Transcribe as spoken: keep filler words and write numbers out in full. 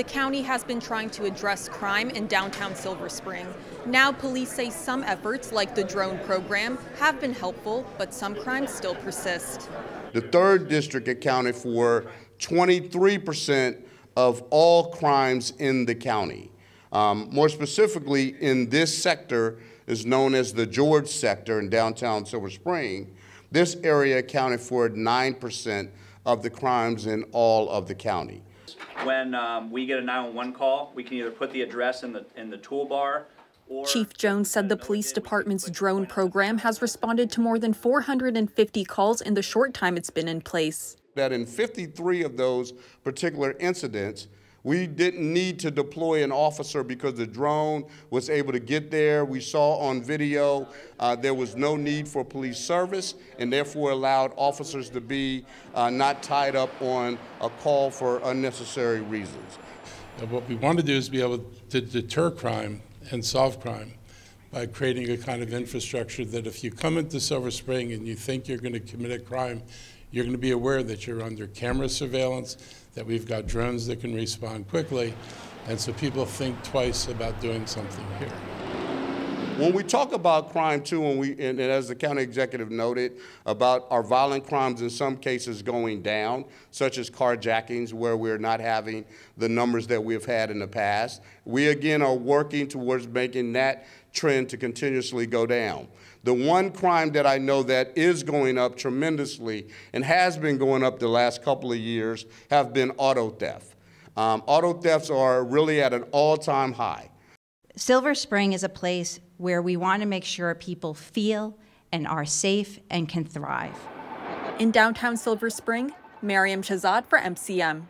the county has been trying to address crime in downtown Silver Spring. Now, police say some efforts, like the drone program, have been helpful, but some crimes still persist. The third district accounted for twenty-three percent of all crimes in the county. Um, more specifically, in this sector is known as the George sector in downtown Silver Spring. This area accounted for nine percent of the crimes in all of the county. When um, we get a nine one one call, we can either put the address in the, in the toolbar. Chief Jones said the police department's drone program has responded to more than four hundred fifty calls in the short time it's been in place. That in fifty-three of those particular incidents, we didn't need to deploy an officer because the drone was able to get there. We saw on video uh, there was no need for police service and therefore allowed officers to be uh, not tied up on a call for unnecessary reasons. What we want to do is be able to deter crime and solve crime by creating a kind of infrastructure that if you come into Silver Spring and you think you're going to commit a crime, you're going to be aware that you're under camera surveillance, that we've got drones that can respond quickly, and so people think twice about doing something here. When we talk about crime, too, and, we, and as the county executive noted, about our violent crimes in some cases going down, such as carjackings, where we're not having the numbers that we've had in the past, we again are working towards making that trend to continuously go down. The one crime that I know that is going up tremendously and has been going up the last couple of years have been auto theft. Um, auto thefts are really at an all-time high. Silver Spring is a place where we want to make sure people feel and are safe and can thrive. In downtown Silver Spring, Mariam Shahzad for M C M.